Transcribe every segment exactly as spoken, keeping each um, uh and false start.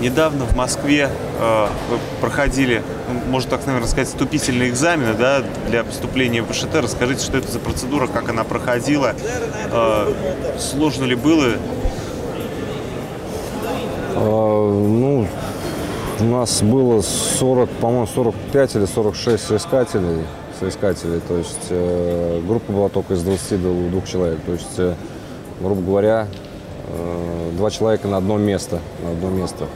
Недавно в Москве э, проходили, можно так, наверное, сказать, вступительные экзамены, да, для поступления в ВШТ. Расскажите, что это за процедура, как она проходила, э, сложно ли было? Ну, у нас было сорок, по-моему, сорок пять или сорок шесть соискателей, соискателей. То есть э, группа была только из двадцати до двух человек. То есть, э, грубо говоря, э, два человека на одно место, на одно место.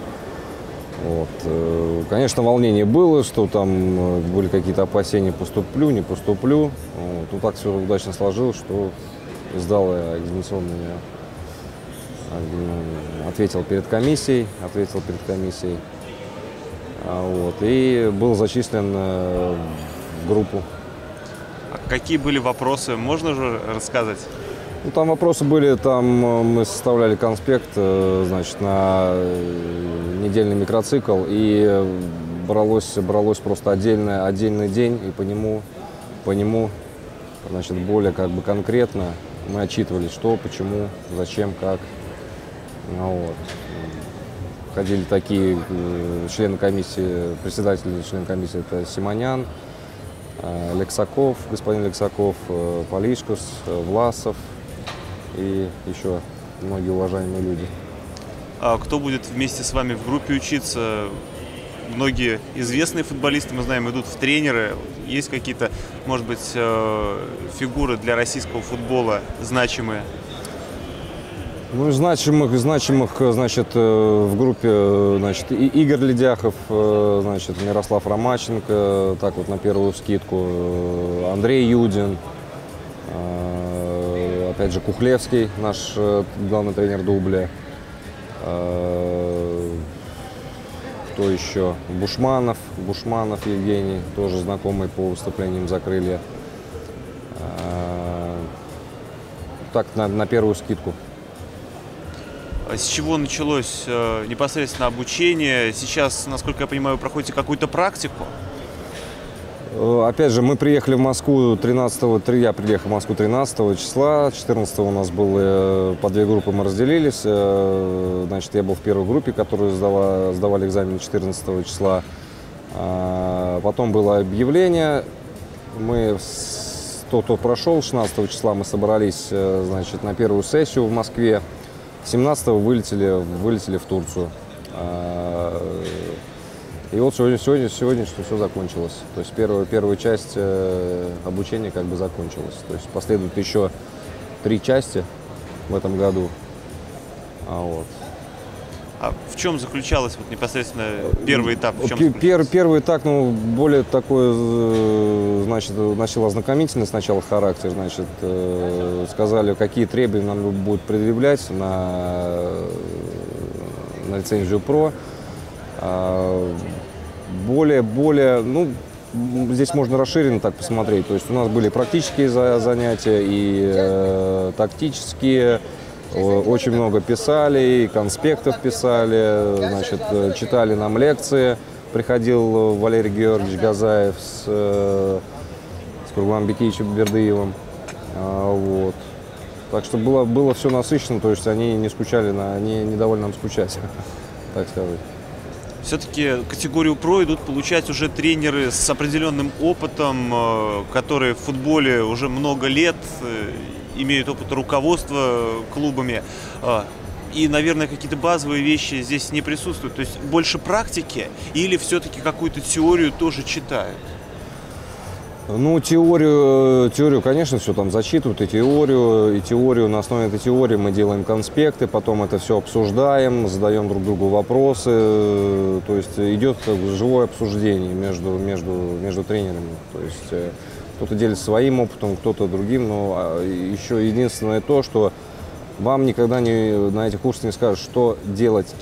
Вот. Конечно, волнение было, что там были какие-то опасения, поступлю, не поступлю. Вот. Ну, так все удачно сложилось, что сдал я экзаменационные, ответил перед комиссией, ответил перед комиссией. Вот. И был зачислен в группу. А какие были вопросы, можно же рассказать? Ну, там вопросы были, там мы составляли конспект, значит, на недельный микроцикл, и бралось, бралось просто отдельно, отдельный день, и по нему, по нему, значит, более как бы конкретно мы отчитывались, что, почему, зачем, как. Вот. Ходили такие члены комиссии, председатели члены комиссии, это Симонян, Лексаков, господин Лексаков, Палишкус, Власов. И еще многие уважаемые люди. А кто будет вместе с вами в группе учиться? Многие известные футболисты, мы знаем, идут в тренеры. Есть какие-то, может быть, фигуры для российского футбола значимые? Ну, значимых, значимых, значит, в группе, значит, и Игорь Ледяхов, значит, Мирослав Ромаченко, так вот на первую вскидку, Андрей Юдин. Опять же, Кухлевский, наш главный тренер дубля. Кто еще? Бушманов, Бушманов Евгений, тоже знакомый по выступлениям «За крылья». Так, на, на первую скидку. С чего началось непосредственно обучение? Сейчас, насколько я понимаю, вы проходите какую-то практику? Опять же, мы приехали в Москву тринадцатого, я приехал в Москву тринадцатого числа, четырнадцатого у нас было, по две группы мы разделились, значит, я был в первой группе, которую сдала, сдавали экзамен четырнадцатого числа, потом было объявление, мы, кто, кто прошел, шестнадцатого числа мы собрались, значит, на первую сессию в Москве, семнадцатого вылетели, вылетели в Турцию. И вот сегодня, сегодня, сегодня что все закончилось. То есть первая, первая часть э, обучения как бы закончилась. То есть последуют еще три части в этом году. А, вот. А в чем заключалось вот непосредственно первый этап? В чем пер, первый этап, ну, более такой, значит, начал ознакомительный сначала характер. Значит, э, сказали, какие требования нам будут предъявлять на, на лицензию ПРО. Более, более, ну, здесь можно расширенно так посмотреть. То есть у нас были практические занятия и э, тактические. Очень много писали, и конспектов писали, значит, читали нам лекции. Приходил Валерий Георгиевич Газаев с, э, с Кургланом Бикиевичем Бердыевым. А, вот. Так что было, было все насыщенно, то есть они не скучали, на, они не давали нам скучать, так сказать. Все-таки категорию ПРО идут получать уже тренеры с определенным опытом, которые в футболе уже много лет, имеют опыт руководства клубами. И, наверное, какие-то базовые вещи здесь не присутствуют. То есть больше практики или все-таки какую-то теорию тоже читают? Ну, теорию, теорию, конечно, все там зачитывают, и теорию, и теорию, на основе этой теории мы делаем конспекты, потом это все обсуждаем, задаем друг другу вопросы, то есть идет как бы живое обсуждение между, между, между тренерами, то есть кто-то делится своим опытом, кто-то другим, но еще единственное то, что вам никогда не, на этих курсах не скажут, что делать,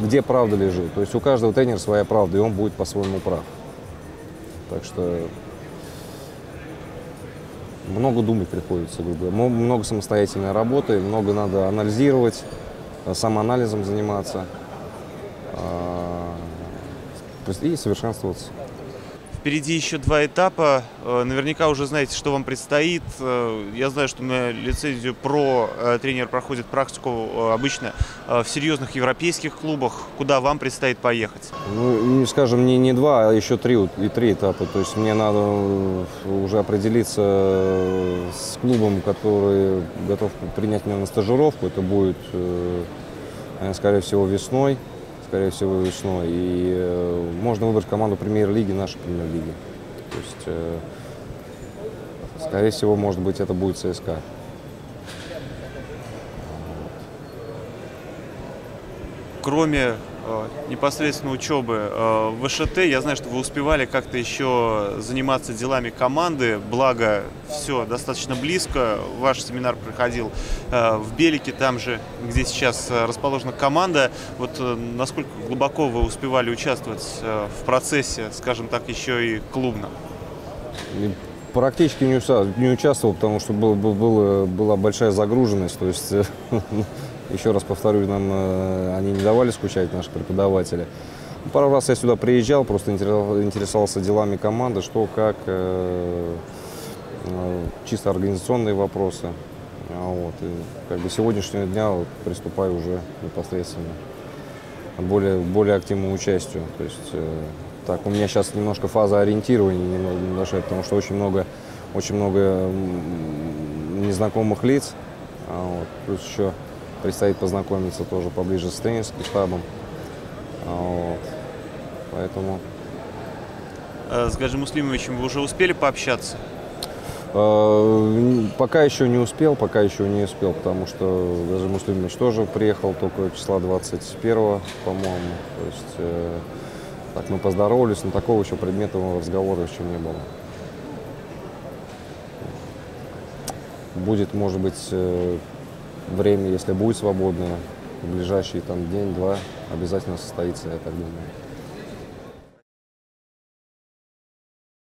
где правда лежит, то есть у каждого тренера своя правда, и он будет по-своему прав, так что... Много думать приходится, много самостоятельной работы, много надо анализировать, самоанализом заниматься и совершенствоваться. В Впереди еще два этапа. Наверняка уже знаете, что вам предстоит. Я знаю, что на лицензию ПРО тренер проходит практику обычно в серьезных европейских клубах. Куда вам предстоит поехать? Ну, скажем, не, не два, а еще три, и три этапа. То есть мне надо уже определиться с клубом, который готов принять меня на стажировку. Это будет, скорее всего, весной. Скорее всего, весной. И э, можно выбрать команду премьер-лиги, нашей премьер-лиги. То есть, э, скорее всего, может быть, это будет ЦСКА. Кроме э, непосредственно учебы э, в ВШТ, я знаю, что вы успевали как-то еще заниматься делами команды. Благо, все достаточно близко. Ваш семинар проходил э, в Белике, там же, где сейчас э, расположена команда. Вот э, насколько глубоко вы успевали участвовать э, в процессе, скажем так, еще и клубном? Практически не участвовал, потому что был, был, был, была большая загруженность. То есть, э, еще раз повторю, нам э, они не давали скучать, наши преподаватели. Пару раз я сюда приезжал, просто интересовался делами команды, что, как... Э, чисто организационные вопросы. Вот. И как бы сегодняшнего дня вот приступаю уже непосредственно к более, более активному участию. То есть, э, так, у меня сейчас немножко фаза ориентирования немножко, потому что очень много, очень много незнакомых лиц. Вот. Плюс еще предстоит познакомиться тоже поближе с тренерским штабом. Вот. Поэтому... С Гаджимуслимовичем вы уже успели пообщаться? Пока еще не успел, пока еще не успел, потому что Гаджимуслимович тоже приехал только числа двадцать первого, по-моему. То есть э, так мы поздоровались, но такого еще предметного разговора еще не было. Будет, может быть, э, время, если будет свободное, в ближайшие там день-два обязательно состоится, я так думаю.